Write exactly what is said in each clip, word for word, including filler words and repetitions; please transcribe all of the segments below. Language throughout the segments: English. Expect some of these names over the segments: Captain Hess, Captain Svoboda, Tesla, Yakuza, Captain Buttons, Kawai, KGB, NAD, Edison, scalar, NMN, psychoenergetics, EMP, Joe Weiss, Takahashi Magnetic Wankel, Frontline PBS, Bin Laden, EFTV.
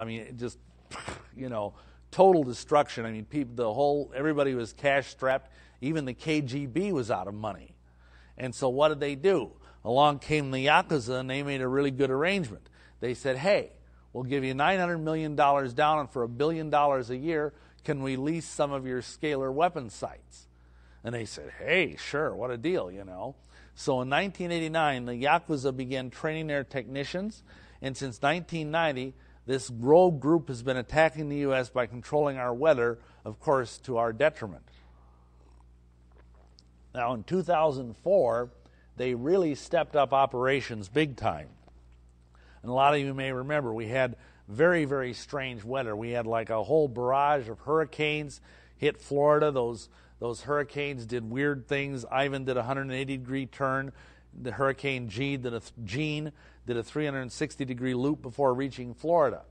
I mean, just, you know, total destruction. I mean, people, the whole, everybody was cash-strapped. Even the K G B was out of money. And so what did they do? Along came the Yakuza, and they made a really good arrangement. They said, hey, we'll give you nine hundred million dollars down, and for a billion dollars a year, can we lease some of your scalar weapon sites? And they said, hey, sure, what a deal, you know. So in nineteen eighty-nine, the Yakuza began training their technicians, and since nineteen ninety, this rogue group has been attacking the U S by controlling our weather, of course, to our detriment. Now, in two thousand four, they really stepped up operations big time. And a lot of you may remember, we had very, very strange weather. We had like a whole barrage of hurricanes hit Florida. Those, those hurricanes did weird things. Ivan did a one hundred eighty degree turn. The Hurricane Gene did a, Gene did a three hundred sixty degree loop before reaching Florida.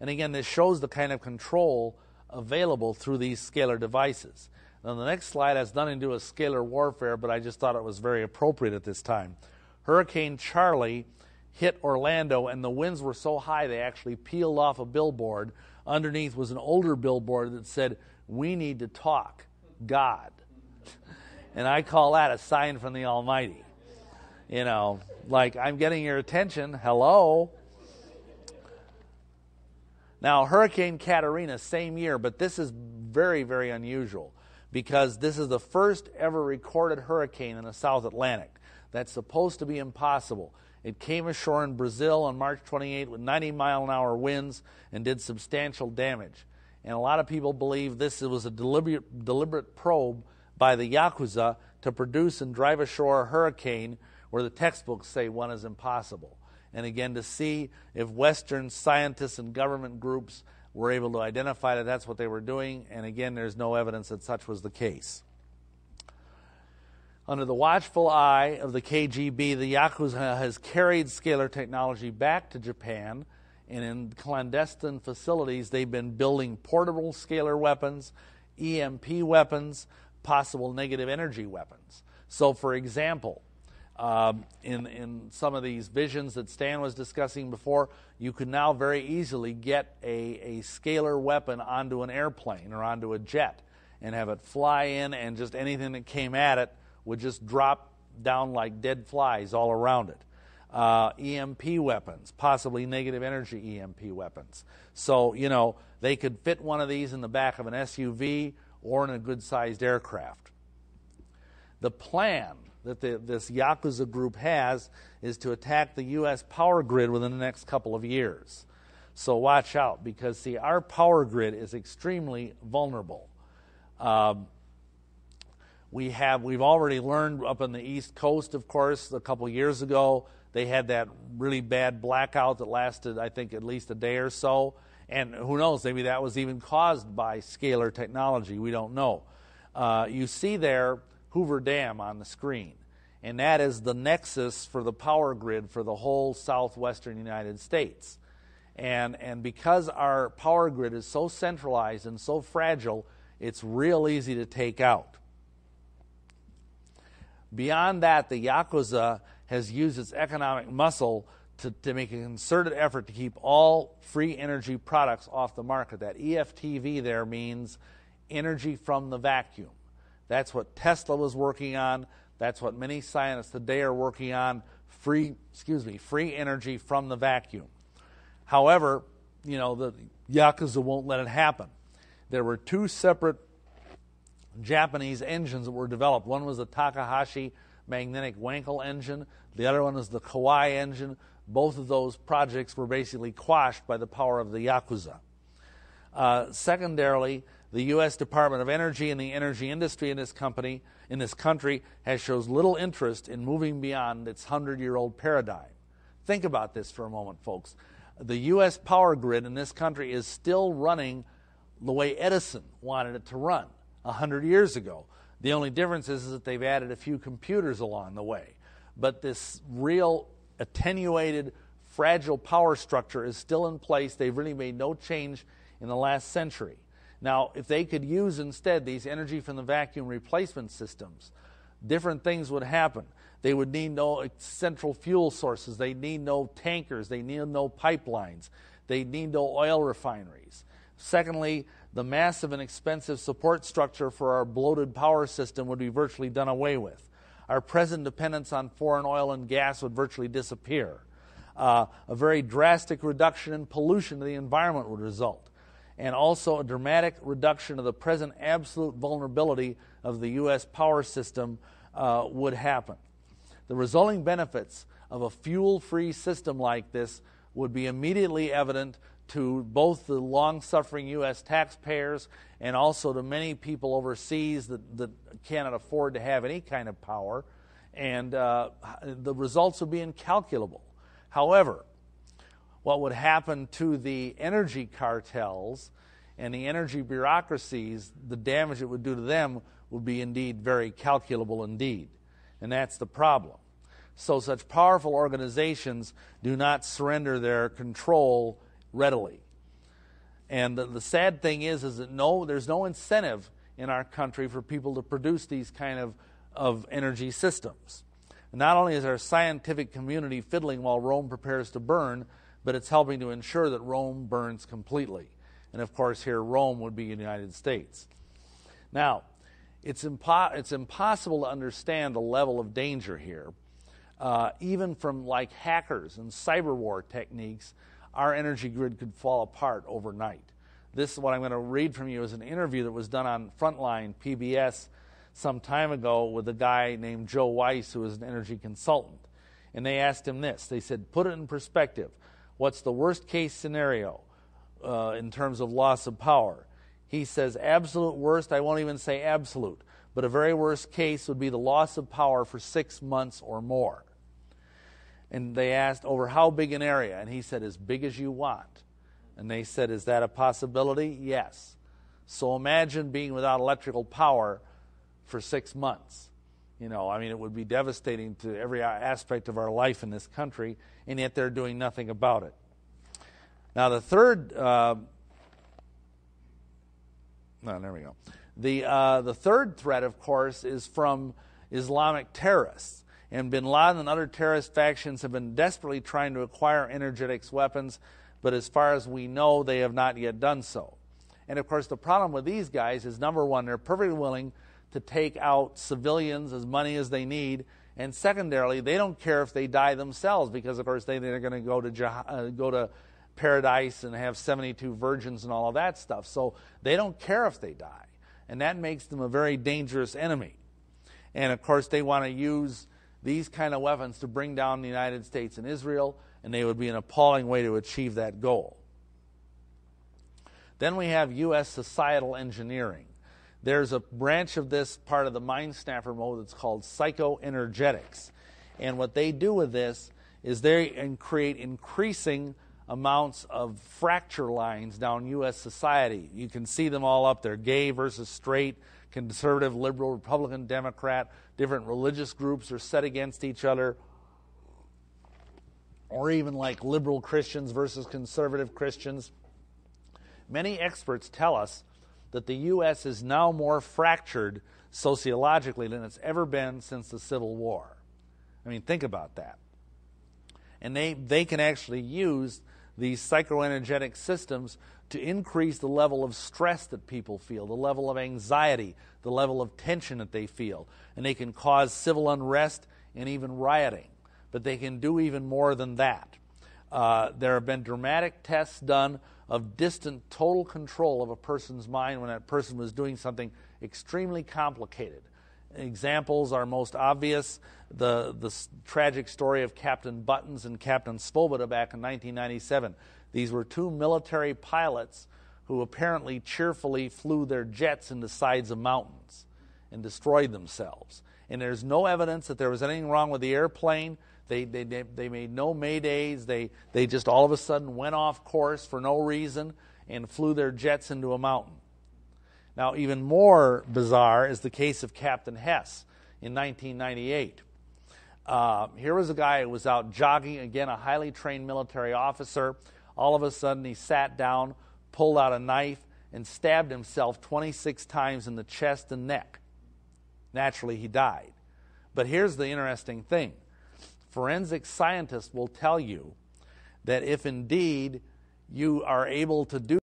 And again, this shows the kind of control available through these scalar devices. Now, the next slide has nothing to do with scalar warfare, but I just thought it was very appropriate at this time. Hurricane Charlie hit Orlando, and the winds were so high they actually peeled off a billboard. Underneath was an older billboard that said, "We need to talk, God." And I call that a sign from the Almighty. You know, like, I'm getting your attention, hello. Now, Hurricane Katrina, same year, but this is very, very unusual because this is the first ever recorded hurricane in the South Atlantic. That's supposed to be impossible. It came ashore in Brazil on March twenty-eighth with ninety mile an hour winds and did substantial damage. And a lot of people believe this was a deliberate, deliberate probe by the Yakuza to produce and drive ashore a hurricane where the textbooks say one is impossible. And again, to see if Western scientists and government groups were able to identify that that's what they were doing. And again, there's no evidence that such was the case. Under the watchful eye of the K G B, the Yakuza has carried scalar technology back to Japan, and in clandestine facilities, they've been building portable scalar weapons, E M P weapons, possible negative energy weapons. So, for example, um, in, in some of these visions that Stan was discussing before, you can now very easily get a, a scalar weapon onto an airplane or onto a jet and have it fly in, and just anything that came at it would just drop down like dead flies all around it. Uh, E M P weapons, possibly negative energy E M P weapons. So, you know, they could fit one of these in the back of an S U V or in a good-sized aircraft. The plan that the, this Yakuza group has is to attack the U S power grid within the next couple of years. So watch out, because, see, our power grid is extremely vulnerable. Um, We have, we've already learned up on the East Coast, of course, a couple years ago, they had that really bad blackout that lasted, I think, at least a day or so. And who knows, maybe that was even caused by scalar technology. We don't know. Uh, you see there Hoover Dam on the screen. And that is the nexus for the power grid for the whole southwestern United States. And, and because our power grid is so centralized and so fragile, it's real easy to take out. Beyond that, the Yakuza has used its economic muscle to, to make a concerted effort to keep all free energy products off the market. That E F T V there means energy from the vacuum. That's what Tesla was working on. That's what many scientists today are working on, free, excuse me, free energy from the vacuum. However, you know, the Yakuza won't let it happen. There were two separate Japanese engines that were developed. One was the Takahashi Magnetic Wankel engine. The other one was the Kawai engine. Both of those projects were basically quashed by the power of the Yakuza. Uh, secondarily, the U S Department of Energy and the energy industry in this company, in this country, has shows little interest in moving beyond its hundred-year-old paradigm. Think about this for a moment, folks. The U S power grid in this country is still running the way Edison wanted it to run a hundred years ago. The only difference is, is that they've added a few computers along the way. But this real attenuated, fragile power structure is still in place. They've really made no change in the last century. Now, if they could use instead these energy from the vacuum replacement systems, different things would happen. They would need no central fuel sources. They need no tankers. They need no pipelines. They need no oil refineries. Secondly, the massive and expensive support structure for our bloated power system would be virtually done away with. Our present dependence on foreign oil and gas would virtually disappear. Uh, a very drastic reduction in pollution to the environment would result, and also a dramatic reduction of the present absolute vulnerability of the U S power system uh, would happen. The resulting benefits of a fuel-free system like this would be immediately evident to both the long-suffering U S taxpayers and also to many people overseas that, that cannot afford to have any kind of power, and uh, the results would be incalculable. However, what would happen to the energy cartels and the energy bureaucracies, the damage it would do to them would be indeed very calculable indeed, and that's the problem. So such powerful organizations do not surrender their control readily. And the, the sad thing is, is that no, there's no incentive in our country for people to produce these kind of, of energy systems. And not only is our scientific community fiddling while Rome prepares to burn, but it's helping to ensure that Rome burns completely. And of course, here Rome would be the United States. Now, it's, impo it's impossible to understand the level of danger here. Uh, even from like hackers and cyber war techniques, our energy grid could fall apart overnight. This is what I'm going to read from you is an interview that was done on Frontline P B S some time ago with a guy named Joe Weiss, who is an energy consultant. And they asked him this. They said, put it in perspective. What's the worst case scenario uh, in terms of loss of power? He says, absolute worst, I won't even say absolute, but a very worst case would be the loss of power for six months or more. And they asked, over how big an area? And he said, as big as you want. And they said, is that a possibility? Yes. So imagine being without electrical power for six months. You know, I mean, it would be devastating to every aspect of our life in this country, and yet they're doing nothing about it. Now, the third... Uh, no, there we go. The, uh, the third threat, of course, is from Islamic terrorists. And Bin Laden and other terrorist factions have been desperately trying to acquire energetics weapons, but as far as we know, they have not yet done so. And of course, the problem with these guys is, number one, they're perfectly willing to take out civilians as money as they need, and secondarily, they don't care if they die themselves, because of course they, they're going to go to jah uh, go to paradise and have seventy-two virgins and all of that stuff. So they don't care if they die, and that makes them a very dangerous enemy. And of course, they want to use these kind of weapons to bring down the United States and Israel, and they would be an appalling way to achieve that goal. Then we have U S societal engineering. There's a branch of this part of the mind snapper mode that's called psychoenergetics. And what they do with this is they create increasing amounts of fracture lines down U S society. You can see them all up there, gay versus straight, conservative, liberal, Republican, Democrat, different religious groups are set against each other, or even like liberal Christians versus conservative Christians. Many experts tell us that the U S is now more fractured sociologically than it's ever been since the Civil War. I mean, think about that. And they, they can actually use these psychoenergetic systems to increase the level of stress that people feel, the level of anxiety, the level of tension that they feel. And they can cause civil unrest and even rioting. But they can do even more than that. Uh, there have been dramatic tests done of distant total control of a person's mind when that person was doing something extremely complicated. Examples are most obvious, the, the tragic story of Captain Buttons and Captain Svoboda back in nineteen ninety-seven. These were two military pilots who apparently cheerfully flew their jets into sides of mountains and destroyed themselves. And there's no evidence that there was anything wrong with the airplane. They, they, they made no maydays. They, they just all of a sudden went off course for no reason and flew their jets into a mountain. Now, even more bizarre is the case of Captain Hess in nineteen ninety-eight. Uh, here was a guy who was out jogging, again, a highly trained military officer. All of a sudden, he sat down, pulled out a knife, and stabbed himself twenty-six times in the chest and neck. Naturally, he died. But here's the interesting thing. Forensic scientists will tell you that if indeed you are able to do